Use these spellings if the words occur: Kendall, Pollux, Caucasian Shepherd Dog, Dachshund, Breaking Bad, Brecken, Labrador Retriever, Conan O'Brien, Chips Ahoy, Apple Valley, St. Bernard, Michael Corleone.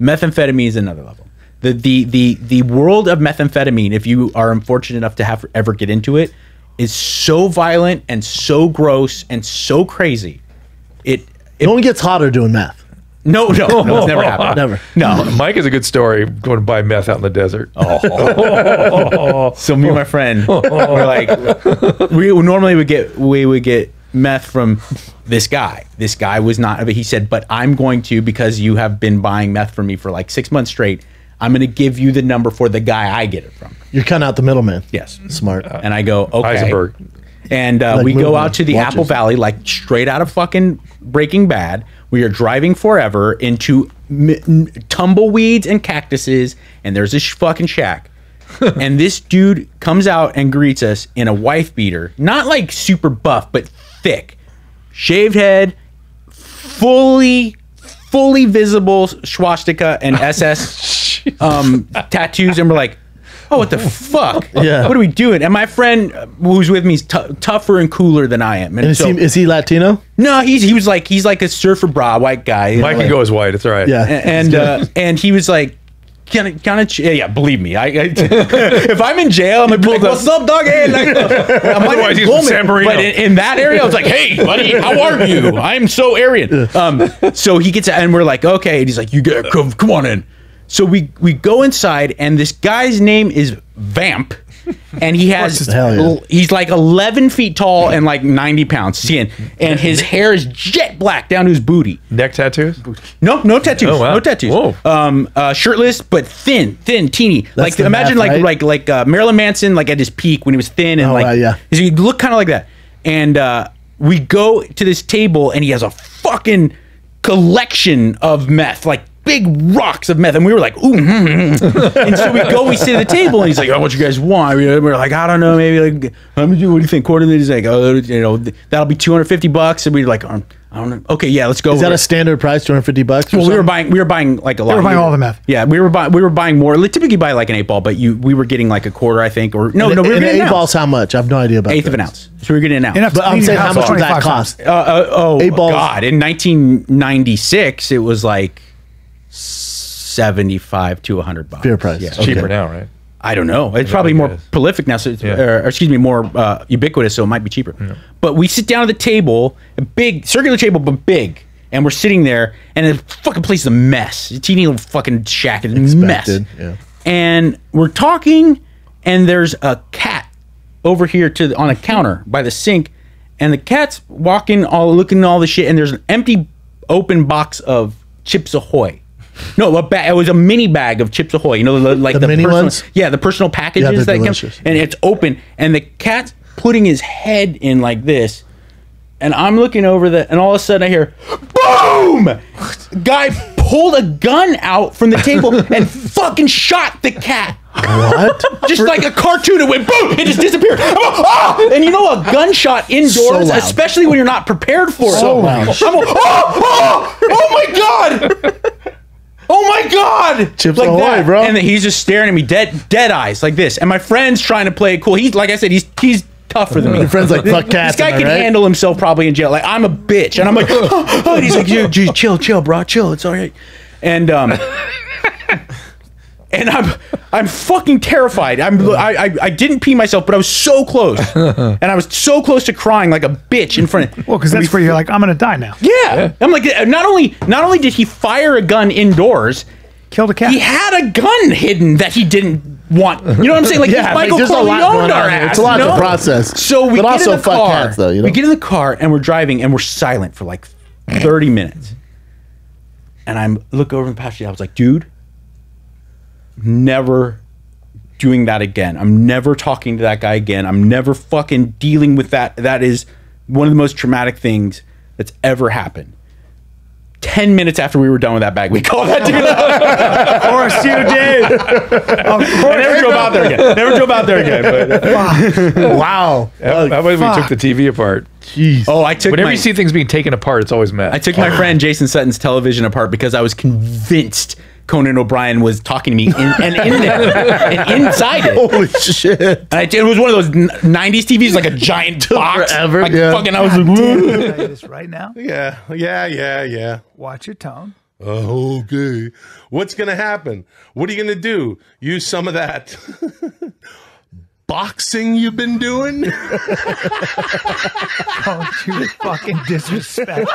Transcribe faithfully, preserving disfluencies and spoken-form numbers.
Methamphetamine is another level. The, the, the, the world of methamphetamine, if you are unfortunate enough to have ever get into it, is so violent and so gross and so crazy. It, it, it only gets hotter doing meth. No, no, no, it's never happened. Never. No. Mike is a good story going to buy meth out in the desert. Oh. So me and my friend, we're like, we normally would get, we would get meth from this guy. This guy was not, but he said, but I'm going to, because you have been buying meth from me for like six months straight, I'm going to give you the number for the guy I get it from. You're cutting out the middleman. Yes. Smart. Uh, and I go, okay. Heisenberg. And uh, like we go out to the watches. Apple Valley, like straight out of fucking Breaking Bad. We are driving forever into m m tumbleweeds and cactuses, and there's this sh fucking shack. And this dude comes out and greets us in a wife beater, not like super buff, but thick, shaved head, fully, fully visible swastika and S S um, tattoos, and we're like, oh, what the fuck? Yeah. What are we doing? And my friend who's with me is tougher and cooler than I am. And, and is, so, he, is he Latino? No, he's, he was like, he's like a surfer bra white guy. Mike can go as white. It's all right. Yeah. And, and, uh, and he was like, kind of, kind of, yeah, yeah, believe me. I, I if I'm in jail, I'm like, what's up, dog? Hey, like, I'm like, he's from San Marino. But in, in that area, I was like, hey, buddy, how are you? I'm so Aryan. Um, so he gets, and we're like, okay. And he's like, you gotta come, come on in. So we, we go inside, and this guy's name is Vamp, and he has, yeah. he's like eleven feet tall and like ninety pounds, and, and his hair is jet black down to his booty. Neck tattoos? No, no tattoos. Oh, wow. No tattoos. Whoa. Um, uh, shirtless, but thin, thin, teeny. That's like imagine math, like, right? like like like uh, Marilyn Manson, like at his peak when he was thin, and oh, like uh, yeah. he looked kind of like that. And uh, we go to this table, and he has a fucking collection of meth, like. Big rocks of meth, and we were like, ooh. Mm-hmm. And so we go, we sit at the table, and he's like, "I oh, want you guys want." We we're like, "I don't know, maybe like, how much? What do you think?" Quarterly, he's like, "Oh, you know, that'll be two hundred fifty bucks." And we we're like, "I don't know." Okay, yeah, let's go. Is that it. A standard price, two hundred fifty bucks? Well, something? we were buying, we were buying like a lot. We were buying we were, all the meth. Yeah, we were buying, we were buying more. Typically, buy like an eight ball, but you, we were getting like a quarter, I think, or no, and no, we were and getting eight balls. How much? I have no idea about eighth those. Of an ounce. So we we're getting an ounce. Enough but I'm saying, how much did that cost? Uh, uh, oh, eight balls. God, in nineteen ninety six, it was like. seventy-five to a hundred bucks. Fair price. Yeah. It's cheaper okay. now, right? I don't know. It's, it's probably more is. prolific now, so it's, yeah. or, or excuse me, more uh, ubiquitous, so it might be cheaper. Yeah. But we sit down at the table, a big circular table, but big, and we're sitting there, and the fucking place is a mess. A teeny little fucking shack is a mess. Yeah. And we're talking, and there's a cat over here to the, on a counter by the sink, and the cat's walking, all looking at all the shit, and there's an empty, open box of Chips Ahoy. No, a bag, it was a mini bag of Chips Ahoy. You know, like the, the mini personal, ones? Yeah, the personal packages yeah, that delicious. Come. And it's open, and the cat's putting his head in like this, and I'm looking over the, and all of a sudden I hear, boom! Guy pulled a gun out from the table and fucking shot the cat. What? Just like a cartoon, it went boom! It just disappeared. Ah! And you know, a gunshot indoors, so especially when you're not prepared for so it. Loud. I'm like, oh, oh, oh my god! Oh my god! Chips like Ahoy, that. Bro. And then he's just staring at me, dead, dead eyes, like this. And my friend's trying to play it cool. He's like I said, he's he's tougher than me. Your friend's like, fuck cats. This guy can right? handle himself probably in jail. Like I'm a bitch, and I'm like, oh, oh. And he's like, dude, dude, chill, chill, bro, chill. It's all right. And um, and I'm I'm fucking terrified. I'm I, I I didn't pee myself, but I was so close, and I was so close to crying like a bitch in front of. Well, because that's where you're like, I'm gonna die now. Yeah. yeah, I'm like, not only not only did he fire a gun indoors, killed a cat. He had a gun hidden that he didn't want. You know what I'm saying? Like yeah, Michael Corleone our ass. It's a lot no? to process. So we but get also in the car. Cats, though, you know? We get in the car and we're driving and we're silent for like thirty minutes, and I'm look over the passenger. I was like, dude. Never doing that again. I'm never talking to that guy again. I'm never fucking dealing with that. That is one of the most traumatic things that's ever happened. Ten minutes after we were done with that bag, we called that dude up. Of course you did. Of course. I never drove out there again. Never drove out there again. But, uh, wow. How about if we took the T V apart? Jeez. Oh, I took. Whenever my, you see things being taken apart, it's always mad. I took my friend Jason Sutton's television apart because I was convinced Conan O'Brien was talking to me in, and in there and inside it. Holy shit! And I, it was one of those nineties T Vs, like a giant box. Forever, like yeah. Fucking, God I was like, "Woo!" Right now. Yeah, yeah, yeah, yeah. Watch your tone. Uh, okay. What's going to happen? What are you going to do? Use some of that boxing you've been doing? Don't you fucking disrespect.